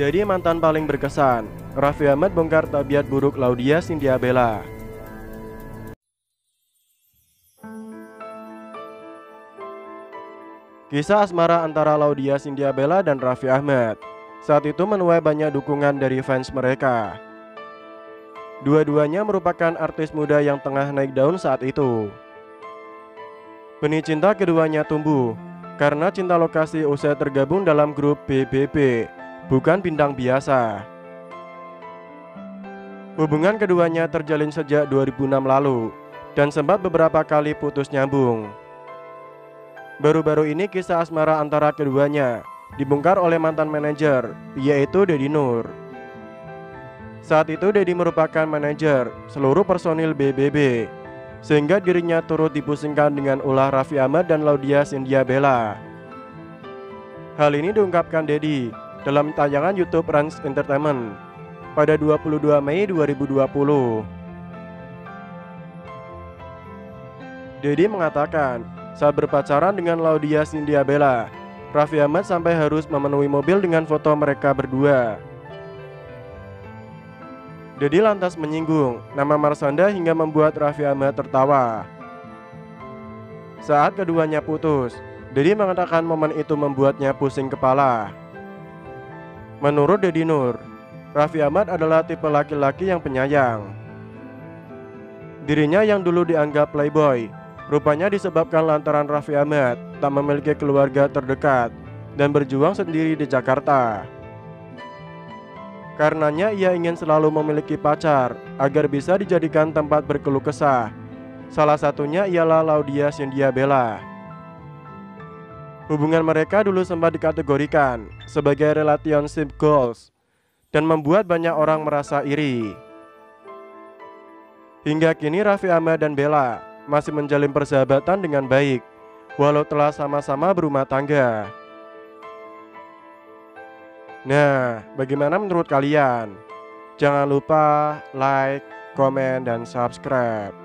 Jadi mantan paling berkesan, Raffi Ahmad bongkar tabiat buruk Laudya Cynthia Bella. Kisah asmara antara Laudya Cynthia Bella dan Raffi Ahmad saat itu menuai banyak dukungan dari fans mereka. Dua-duanya merupakan artis muda yang tengah naik daun saat itu. Benih cinta keduanya tumbuh karena cinta lokasi usai tergabung dalam grup PPP. Bukan bintang biasa. Hubungan keduanya terjalin sejak 2006 lalu dan sempat beberapa kali putus nyambung. Baru-baru ini kisah asmara antara keduanya dibongkar oleh mantan manajer, yaitu Deddy Nur. Saat itu Deddy merupakan manajer seluruh personil BBB, sehingga dirinya turut dipusingkan dengan ulah Raffi Ahmad dan Laudya Cynthia Bella. Hal ini diungkapkan Deddy dalam tayangan YouTube Rans Entertainment pada 22 Mei 2020. Deddy mengatakan saat berpacaran dengan Laudya Cynthia Bella, Raffi Ahmad sampai harus memenuhi mobil dengan foto mereka berdua. Deddy lantas menyinggung nama Marshanda hingga membuat Raffi Ahmad tertawa. Saat keduanya putus, Deddy mengatakan momen itu membuatnya pusing kepala. Menurut Deddy Nur, Raffi Ahmad adalah tipe laki-laki yang penyayang. Dirinya yang dulu dianggap playboy, rupanya disebabkan lantaran Raffi Ahmad tak memiliki keluarga terdekat dan berjuang sendiri di Jakarta. Karenanya ia ingin selalu memiliki pacar agar bisa dijadikan tempat berkeluh kesah. Salah satunya ialah Laudya Cynthia Bella. Hubungan mereka dulu sempat dikategorikan sebagai relationship goals dan membuat banyak orang merasa iri. Hingga kini Raffi Ahmad dan Bella masih menjalin persahabatan dengan baik walau telah sama-sama berumah tangga. Nah, bagaimana menurut kalian? Jangan lupa like, komen, dan subscribe.